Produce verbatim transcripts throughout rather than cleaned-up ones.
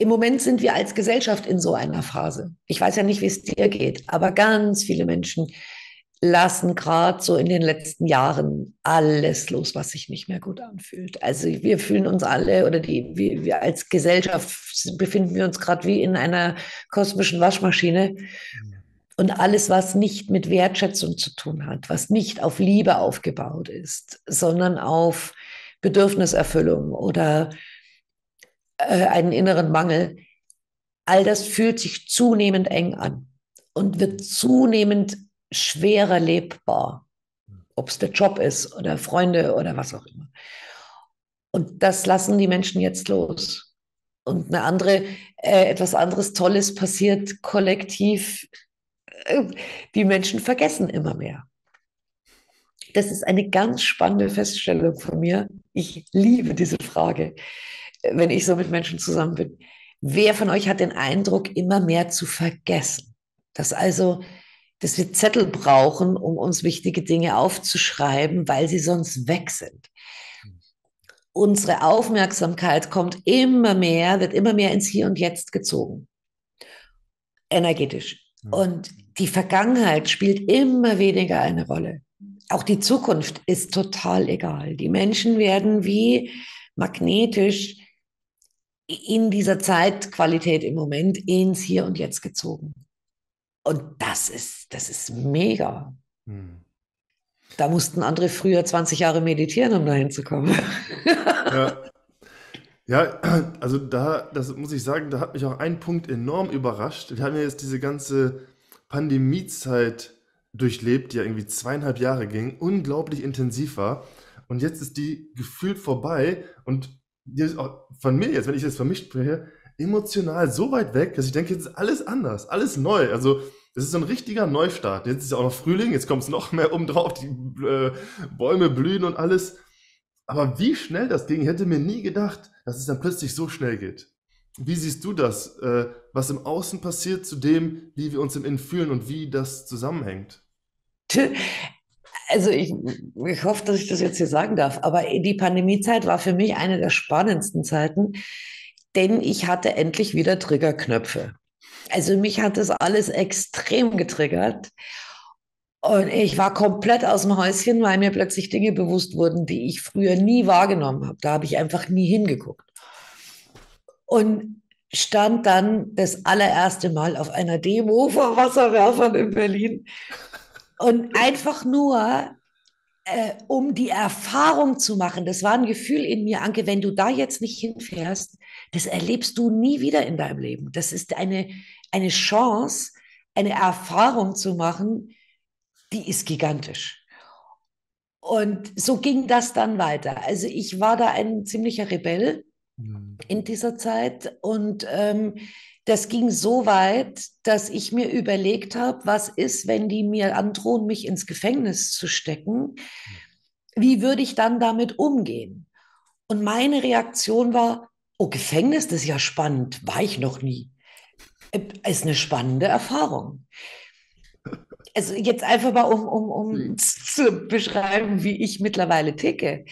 Im Moment sind wir als Gesellschaft in so einer Phase. Ich weiß ja nicht, wie es dir geht, aber ganz viele Menschen lassen gerade so in den letzten Jahren alles los, was sich nicht mehr gut anfühlt. Also wir fühlen uns alle, oder die, wir, wir als Gesellschaft befinden wir uns gerade wie in einer kosmischen Waschmaschine. Und alles, was nicht mit Wertschätzung zu tun hat, was nicht auf Liebe aufgebaut ist, sondern auf Bedürfniserfüllung oder äh, einen inneren Mangel, all das fühlt sich zunehmend eng an und wird zunehmend schwerer lebbar, ob es der Job ist oder Freunde oder was auch immer. Und das lassen die Menschen jetzt los. Und eine andere, äh, etwas anderes Tolles passiert kollektiv. Die Menschen vergessen immer mehr. Das ist eine ganz spannende Feststellung von mir. Ich liebe diese Frage, wenn ich so mit Menschen zusammen bin. Wer von euch hat den Eindruck, immer mehr zu vergessen? Dass also, dass wir Zettel brauchen, um uns wichtige Dinge aufzuschreiben, weil sie sonst weg sind. Unsere Aufmerksamkeit kommt immer mehr, wird immer mehr ins Hier und Jetzt gezogen. Energetisch. Und die Vergangenheit spielt immer weniger eine Rolle. Auch die Zukunft ist total egal. Die Menschen werden wie magnetisch in dieser Zeitqualität im Moment ins Hier und Jetzt gezogen. Und das ist, das ist mega. Hm. Da mussten andere früher zwanzig Jahre meditieren, um dahin zu kommen. Ja. Ja, also da, das muss ich sagen, da hat mich auch ein Punkt enorm überrascht. Wir haben ja jetzt diese ganze Pandemiezeit durchlebt, die ja irgendwie zweieinhalb Jahre ging, unglaublich intensiv war. Und jetzt ist die gefühlt vorbei und die ist auch von mir jetzt, wenn ich jetzt von mich spreche, emotional so weit weg, dass ich denke, jetzt ist alles anders, alles neu. Also das ist so ein richtiger Neustart. Jetzt ist ja auch noch Frühling, jetzt kommt es noch mehr oben drauf, die äh, Bäume blühen und alles. Aber wie schnell das ging, ich hätte mir nie gedacht, dass es dann plötzlich so schnell geht. Wie siehst du das, äh, was im Außen passiert, zu dem, wie wir uns im Innen fühlen und wie das zusammenhängt? Also ich, ich hoffe, dass ich das jetzt hier sagen darf, aber die Pandemiezeit war für mich eine der spannendsten Zeiten, denn ich hatte endlich wieder Triggerknöpfe. Also mich hat das alles extrem getriggert. Und ich war komplett aus dem Häuschen, weil mir plötzlich Dinge bewusst wurden, die ich früher nie wahrgenommen habe. Da habe ich einfach nie hingeguckt. Und stand dann das allererste Mal auf einer Demo vor Wasserwerfern in Berlin. Und einfach nur, äh, um die Erfahrung zu machen, das war ein Gefühl in mir, Anke, wenn du da jetzt nicht hinfährst, das erlebst du nie wieder in deinem Leben. Das ist eine, eine Chance, eine Erfahrung zu machen, die ist gigantisch. Und so ging das dann weiter. Also ich war da ein ziemlicher Rebell in dieser Zeit. Und ähm, das ging so weit, dass ich mir überlegt habe, was ist, wenn die mir androhen, mich ins Gefängnis zu stecken? Wie würde ich dann damit umgehen? Und meine Reaktion war, oh, Gefängnis, das ist ja spannend, war ich noch nie. Ist eine spannende Erfahrung. Also jetzt einfach mal, um, um, um zu beschreiben, wie ich mittlerweile ticke,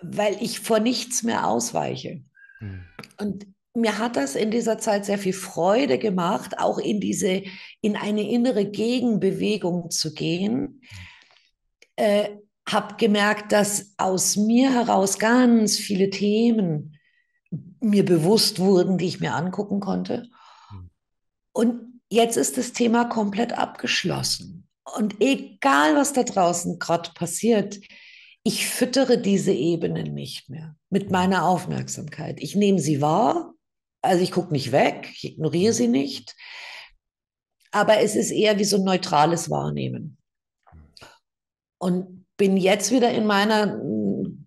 weil ich vor nichts mehr ausweiche. Und mir hat das in dieser Zeit sehr viel Freude gemacht, auch in diese, in eine innere Gegenbewegung zu gehen. Äh, habe gemerkt, dass aus mir heraus ganz viele Themen mir bewusst wurden, die ich mir angucken konnte. Und jetzt ist das Thema komplett abgeschlossen. Und egal, was da draußen gerade passiert, ich füttere diese Ebene nicht mehr mit meiner Aufmerksamkeit. Ich nehme sie wahr, also ich gucke nicht weg, ich ignoriere sie nicht, aber es ist eher wie so ein neutrales Wahrnehmen. Und bin jetzt wieder in meiner,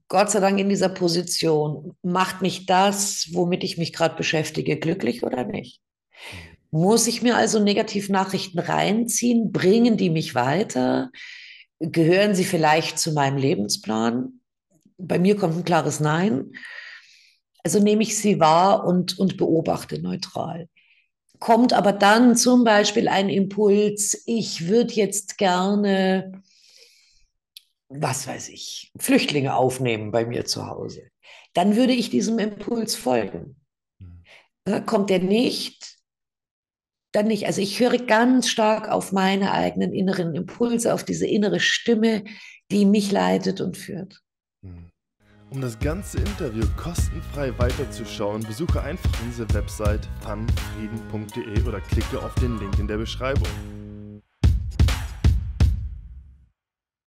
Gott sei Dank, in dieser Position. Macht mich das, womit ich mich gerade beschäftige, glücklich oder nicht? Muss ich mir also Negativnachrichten reinziehen? Bringen die mich weiter? Gehören sie vielleicht zu meinem Lebensplan? Bei mir kommt ein klares Nein. Also nehme ich sie wahr und, und beobachte neutral. Kommt aber dann zum Beispiel ein Impuls, ich würde jetzt gerne, was weiß ich, Flüchtlinge aufnehmen bei mir zu Hause. Dann würde ich diesem Impuls folgen. Kommt er nicht, dann nicht. Also ich höre ganz stark auf meine eigenen inneren Impulse, auf diese innere Stimme, die mich leitet und führt. Um das ganze Interview kostenfrei weiterzuschauen, besuche einfach unsere Website van frieden punkt de oder klicke auf den Link in der Beschreibung.